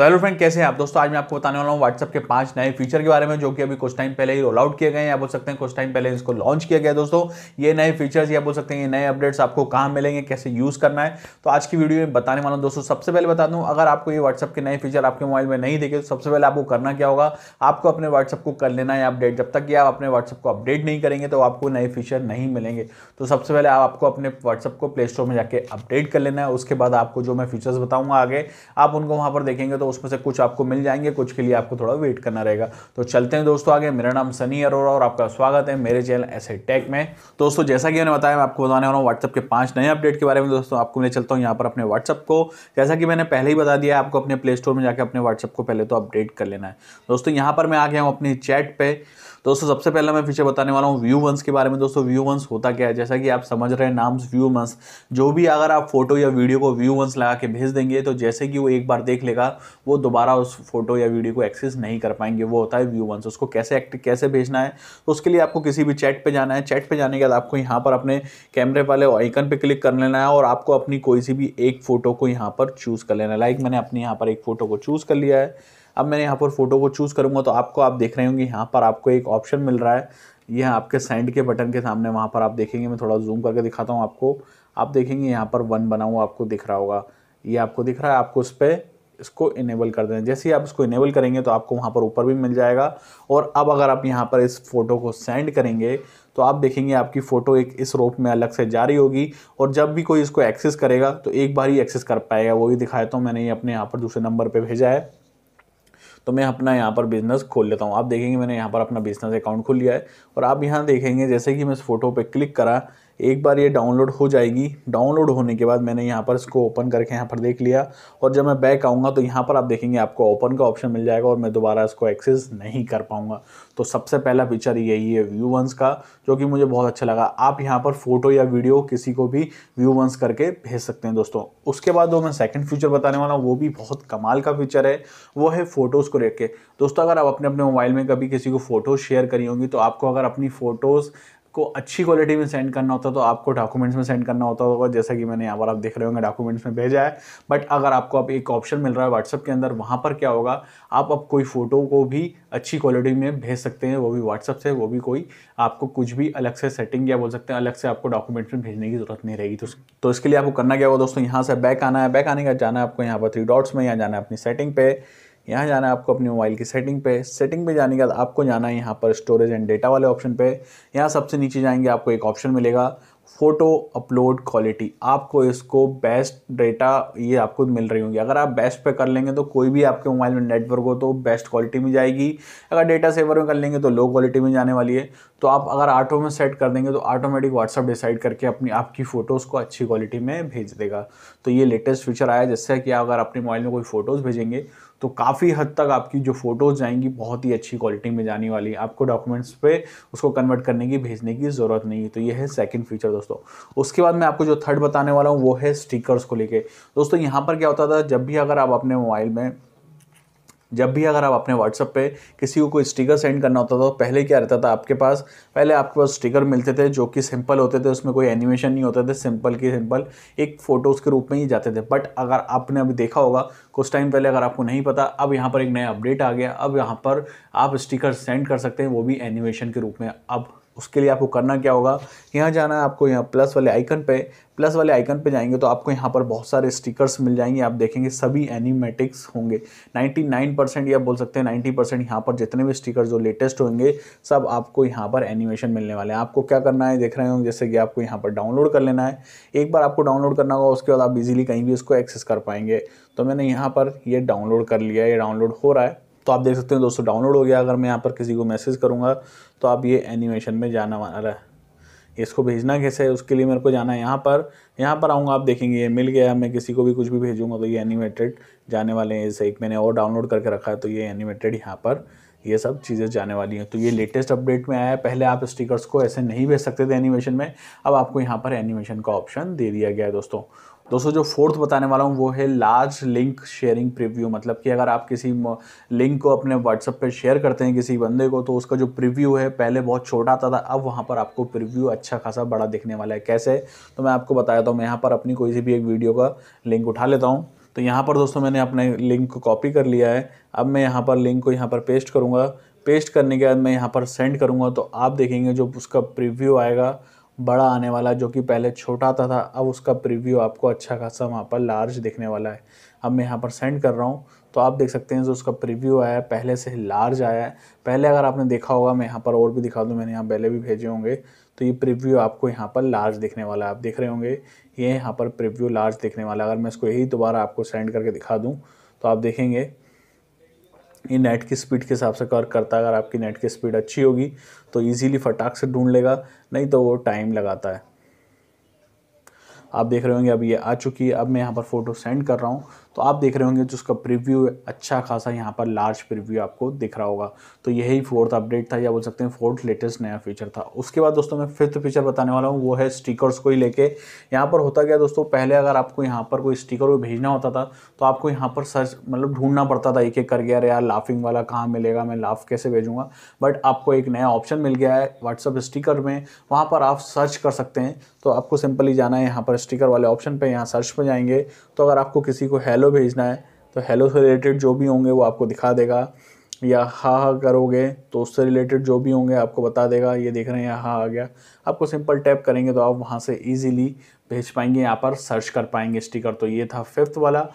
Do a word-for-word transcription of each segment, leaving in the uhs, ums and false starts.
तो hello friend, कैसे हैं आप दोस्तों। आज मैं आपको बताने वाला हूँ व्हाट्सएप के पांच नए फीचर के बारे में, जो कि अभी कुछ टाइम पहले ही रोल आउट किए गए हैं, या बोल सकते हैं कुछ टाइम पहले इसको लॉन्च किया गया है। दोस्तों ये नए फीचर्स या बोल सकते हैं ये नए अपडेट्स आपको कहाँ मिलेंगे, कैसे यूज़ करना है, तो आज की वीडियो में बताने वाला हूँ। दोस्तों सबसे पहले बता दूँ, अगर आपको ये व्हाट्सएप के नए फीचर आपके मोबाइल में नहीं देखे तो सबसे पहले आपको करना क्या होगा, आपको अपने व्हाट्सएप को कर लेना है अपडेट। जब तक कि आप अपने व्हाट्सएप को अपडेट नहीं करेंगे तो आपको नए फीचर नहीं मिलेंगे। तो सबसे पहले आपको अपने व्हाट्सएप को प्ले स्टोर में जाकर अपडेट कर लेना है। उसके बाद आपको जो मैं फीचर्स बताऊँगा आगे, आप उनको वहाँ पर देखेंगे तो उसमें से कुछ आपको मिल जाएंगे, कुछ के लिए आपको थोड़ा वेट करना रहेगा। तो चलते हैं दोस्तों आगे। मेरा नाम सनी अरोरा और आपका स्वागत है मेरे चैनल ऐसे टेक में। दोस्तों जैसा कि मैंने बताया, मैं आपको बताने वाला हूँ व्हाट्सएप के पांच नए अपडेट के बारे में। दोस्तों आपको मैं चलता हूँ यहाँ पर अपने व्हाट्सएप को। जैसा कि मैंने पहले ही बता दिया, आपको अपने प्ले स्टोर में जाकर अपने व्हाट्सएप को पहले तो अपडेट कर लेना है। दोस्तों यहाँ पर मैं आ गया हूँ अपनी चैट पर। दोस्तों सबसे पहला मैं फीचर बताने वाला हूँ व्यू वंस के बारे में। दोस्तों व्यू वंस होता क्या है, जैसा कि आप समझ रहे हैं नाम व्यू वंस, जो भी अगर आप फोटो या वीडियो को व्यू वंस लगा के भेज देंगे तो जैसे कि वो एक बार देख लेगा, वो दोबारा उस फोटो या वीडियो को एक्सेस नहीं कर पाएंगे। वो होता है व्यू वंस। उसको कैसे एक्ट कैसे भेजना है, तो उसके लिए आपको किसी भी चैट पे जाना है। चैट पे जाने के बाद आपको यहाँ पर अपने कैमरे वाले आइकन पे क्लिक कर लेना है और आपको अपनी कोई सी भी एक फ़ोटो को यहाँ पर चूज़ कर लेना है। लाइक मैंने अपने यहाँ पर एक फ़ोटो को चूज़ कर लिया है। अब मैंने यहाँ पर फ़ोटो को चूज़ करूँगा तो आपको आप देख रहे होंगे यहाँ पर आपको एक ऑप्शन मिल रहा है, यह आपके सेंड के बटन के सामने। वहाँ पर आप देखेंगे, मैं थोड़ा जूम करके दिखाता हूँ आपको। आप देखेंगे यहाँ पर वन बना हुआ आपको दिख रहा होगा, ये आपको दिख रहा है। आपको उस पर इसको इनेबल कर दें। जैसे ही आप इसको इनेबल करेंगे तो आपको वहाँ पर ऊपर भी मिल जाएगा। और अब अगर आप यहाँ पर इस फोटो को सेंड करेंगे तो आप देखेंगे आपकी फ़ोटो एक इस रोप में अलग से जारी होगी, और जब भी कोई इसको एक्सेस करेगा तो एक बार ही एक्सेस कर पाएगा। वो भी दिखाया तो मैंने ये अपने यहाँ पर दूसरे नंबर पर भेजा है। तो मैं अपना यहाँ पर बिज़नेस खोल लेता हूँ। आप देखेंगे मैंने यहाँ पर अपना बिज़नेस अकाउंट खोल लिया है। और आप यहाँ देखेंगे जैसे कि मैं इस फोटो पर क्लिक करा, एक बार ये डाउनलोड हो जाएगी। डाउनलोड होने के बाद मैंने यहाँ पर इसको ओपन करके यहाँ पर देख लिया, और जब मैं बैक आऊँगा तो यहाँ पर आप देखेंगे आपको ओपन का ऑप्शन मिल जाएगा और मैं दोबारा इसको एक्सेस नहीं कर पाऊँगा। तो सबसे पहला फीचर यही है व्यू वंस का, जो कि मुझे बहुत अच्छा लगा। आप यहाँ पर फोटो या वीडियो किसी को भी व्यू वंस करके भेज सकते हैं। दोस्तों उसके बाद जो मैं सेकेंड फीचर बताने वाला हूँ, वो भी बहुत कमाल का फीचर है। वो है फ़ोटोज़ को देख के। दोस्तों अगर आप अपने अपने मोबाइल में कभी किसी को फ़ोटोज़ शेयर करी होंगी तो आपको अगर अपनी फ़ोटोज़ को अच्छी क्वालिटी में सेंड करना होता है तो आपको डॉक्यूमेंट्स में सेंड करना होता होगा। जैसा कि मैंने यहाँ पर आप देख रहे होंगे डॉक्यूमेंट्स में भेजा है। बट अगर आपको अब एक ऑप्शन मिल रहा है व्हाट्सएप के अंदर, वहाँ पर क्या होगा, आप अब कोई फ़ोटो को भी अच्छी क्वालिटी में भेज सकते हैं, वो भी व्हाट्सएप से। वो भी कोई आपको कुछ भी अलग से सेटिंग या बोल सकते हैं अलग से आपको डॉक्यूमेंट्स में भेजने की ज़रूरत नहीं रहेगी। तो, तो इसके लिए आपको करना क्या होगा दोस्तों, यहाँ से बैक आना है। बैक आने का जाना है आपको यहाँ पर थ्री डॉट्स में, यहाँ जाना है अपनी सेटिंग पर। यहाँ जाना है आपको अपने मोबाइल की सेटिंग पे। सेटिंग पे जाने के बाद आपको जाना है यहाँ पर स्टोरेज एंड डेटा वाले ऑप्शन पे। यहाँ सबसे नीचे जाएंगे, आपको एक ऑप्शन मिलेगा फ़ोटो अपलोड क्वालिटी। आपको इसको बेस्ट डेटा ये आपको मिल रही होंगी। अगर आप बेस्ट पे कर लेंगे तो कोई भी आपके मोबाइल में नेटवर्क हो तो बेस्ट क्वालिटी में जाएगी। अगर डेटा सेवर में कर लेंगे तो लो क्वालिटी में जाने वाली है। तो आप अगर ऑटो में सेट कर देंगे तो ऑटोमेटिक व्हाट्सएप डिसाइड करके अपनी आपकी फ़ोटोज़ को अच्छी क्वालिटी में भेज देगा। तो ये लेटेस्ट फीचर आया, जिससे कि अगर अपने मोबाइल में कोई फ़ोटोज़ भेजेंगे तो काफ़ी हद तक आपकी जो फ़ोटोज़ जाएंगी बहुत ही अच्छी क्वालिटी में जाने वाली है। आपको डॉक्यूमेंट्स पे उसको कन्वर्ट करने की भेजने की ज़रूरत नहीं है। तो ये है सेकंड फीचर दोस्तों। उसके बाद मैं आपको जो थर्ड बताने वाला हूँ वो है स्टिकर्स को लेके। दोस्तों यहाँ पर क्या होता था, जब भी अगर आप अपने मोबाइल में जब भी अगर आप अपने व्हाट्सएप पे किसी को कोई स्टिकर सेंड करना होता था तो पहले क्या रहता था आपके पास, पहले आपके पास स्टिकर मिलते थे जो कि सिंपल होते थे, उसमें कोई एनिमेशन नहीं होते थे, सिंपल के सिंपल एक फ़ोटोज़ के रूप में ही जाते थे। बट अगर आपने अभी देखा होगा कुछ टाइम पहले, अगर आपको नहीं पता, अब यहाँ पर एक नया अपडेट आ गया। अब यहाँ पर आप स्टिकर सेंड कर सकते हैं, वो भी एनिमेशन के रूप में। अब उसके लिए आपको करना क्या होगा, यहाँ जाना है आपको यहाँ प्लस वाले आइकन पे। प्लस वाले आइकन पे जाएंगे तो आपको यहाँ पर बहुत सारे स्टिकर्स मिल जाएंगे। आप देखेंगे सभी एनिमेटिक्स होंगे, निन्यानवे परसेंट या बोल सकते हैं नब्बे परसेंट। यहाँ पर जितने भी स्टिकर्स जो लेटेस्ट होंगे सब आपको यहाँ पर एनिमेशन मिलने वाले हैं। आपको क्या करना है, देख रहे होंगे जैसे कि आपको यहाँ पर डाउनलोड कर लेना है। एक बार आपको डाउनलोड करना होगा, उसके बाद आप इजीली कहीं भी इसको एक्सेस कर पाएंगे। तो मैंने यहाँ पर ये डाउनलोड कर लिया, ये डाउनलोड हो रहा है। तो आप देख सकते हैं दोस्तों डाउनलोड हो गया। अगर मैं यहाँ पर किसी को मैसेज करूँगा तो आप ये एनिमेशन में जाना वाला है। इसको भेजना कैसे है, उसके लिए मेरे को जाना है यहाँ पर। यहाँ पर आऊँगा, आप देखेंगे ये मिल गया। मैं किसी को भी कुछ भी भेजूँगा तो ये एनिमेटेड जाने वाले हैं। जैसे एक मैंने और डाउनलोड करके रखा है तो ये एनिमेटेड यहाँ पर ये सब चीज़ें जाने वाली हैं। तो ये लेटेस्ट अपडेट में आया है। पहले आप स्टिकर्स को ऐसे नहीं भेज सकते थे एनिमेशन में, अब आपको यहाँ पर एनिमेशन का ऑप्शन दे दिया गया है। दोस्तों दोस्तों जो फोर्थ बताने वाला हूँ वो है लार्ज लिंक शेयरिंग प्रीव्यू। मतलब कि अगर आप किसी लिंक को अपने व्हाट्सएप पे शेयर करते हैं किसी बंदे को, तो उसका जो प्रीव्यू है पहले बहुत छोटा आता था, अब वहाँ पर आपको प्रीव्यू अच्छा खासा बड़ा दिखने वाला है। कैसे, तो मैं आपको बताया था। मैं यहाँ पर अपनी कोई सी भी एक वीडियो का लिंक उठा लेता हूँ। तो यहाँ पर दोस्तों मैंने अपने लिंक को कॉपी कर लिया है। अब मैं यहाँ पर लिंक को यहाँ पर पेस्ट करूँगा। पेस्ट करने के बाद मैं यहाँ पर सेंड करूँगा तो आप देखेंगे जो उसका प्रीव्यू आएगा बड़ा आने वाला, जो कि पहले छोटा आता था, अब उसका प्रीव्यू आपको अच्छा खासा वहाँ पर लार्ज दिखने वाला है। अब मैं यहाँ पर सेंड कर रहा हूँ तो आप देख सकते हैं जो उसका प्रीव्यू आया है पहले से लार्ज आया है। पहले अगर आपने देखा होगा, मैं यहाँ पर और भी दिखा दूँ, मैंने यहाँ पहले भी भेजे होंगे, तो ये प्रीव्यू आपको यहाँ पर लार्ज दिखने वाला है। आप देख रहे होंगे ये यहाँ पर प्रीव्यू लार्ज दिखने वाला। अगर मैं इसको यही दोबारा आपको सेंड करके दिखा दूँ तो आप देखेंगे ये नेट की स्पीड के हिसाब से वर्क करता है। अगर आपकी नेट की स्पीड अच्छी होगी तो इजीली फटाक से ढूंढ लेगा, नहीं तो वो टाइम लगाता है। आप देख रहे होंगे अब ये आ चुकी है। अब मैं यहाँ पर फ़ोटो सेंड कर रहा हूँ तो आप देख रहे होंगे जो उसका प्रीव्यू अच्छा खासा यहाँ पर लार्ज प्रीव्यू आपको दिख रहा होगा। तो यही फोर्थ अपडेट था, या बोल सकते हैं फोर्थ लेटेस्ट नया फीचर था। उसके बाद दोस्तों मैं फिफ्थ फीचर बताने वाला हूँ, वो है स्टिकर्स को ही लेके। यहाँ पर होता क्या दोस्तों, पहले अगर आपको यहाँ पर कोई स्टिकर को भेजना होता था तो आपको यहाँ पर सर्च मतलब ढूंढना पड़ता था एक एक करके, यार यार लाफिंग वाला कहाँ मिलेगा, मैं लाफ कैसे भेजूँगा। बट आपको एक नया ऑप्शन मिल गया है व्हाट्सअप स्टिकर में, वहाँ पर आप सर्च कर सकते हैं। तो आपको सिंपली जाना है यहाँ पर स्टिकर वाले ऑप्शन पर, यहाँ सर्च पर जाएंगे तो अगर आपको किसी को हेलो भेजना है तो हेलो से रिलेटेड जो भी होंगे वो आपको दिखा देगा, या हा हा करोगे तो उससे रिलेटेड जो भी होंगे आपको बता देगा। ये देख रहे हैं यहाँ हा आ गया, आपको सिंपल टैप करेंगे तो आप वहाँ से इजीली भेज पाएंगे, यहाँ पर सर्च कर पाएंगे स्टिकर। तो ये था फिफ्थ वाला।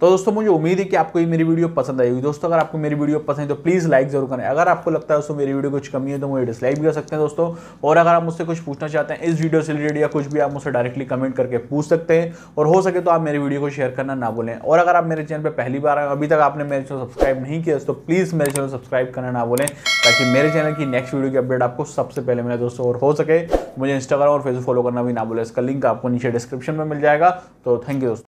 तो दोस्तों मुझे उम्मीद है कि आपको ये मेरी वीडियो पसंद आई होगी। दोस्तों अगर आपको मेरी वीडियो पसंद है तो प्लीज़ लाइक जरूर करें। अगर आपको लगता है दोस्तों मेरी वीडियो कुछ कमी है तो मुझे डिसलाइक भी कर सकते हैं दोस्तों। और अगर आप मुझसे कुछ पूछना चाहते हैं इस वीडियो से रिलेटेड या कुछ भी, आप मुझसे डायरेक्टली कमेंट करके पूछ सकते हैं। और हो सके तो आप मेरी वीडियो को शेयर करना ना भूलें। और अगर आप मेरे चैनल पर पहली बार आए, अभी तक आपने मेरे चैनल सब्सक्राइब नहीं किया तो प्लीज़ मेरे चैनल सब्सक्राइब करना ना भूलें, ताकि मेरे चैनल की नेक्स्ट वीडियो की अपडेट आपको सबसे पहले मिले दोस्तों। और हो सके मुझे इंस्टाग्राम और फेसबुक फॉलो करना भी ना भूलें, इसका लिंक आपको नीचे डिस्क्रिप्शन में मिल जाएगा। तो थैंक यू दोस्तों।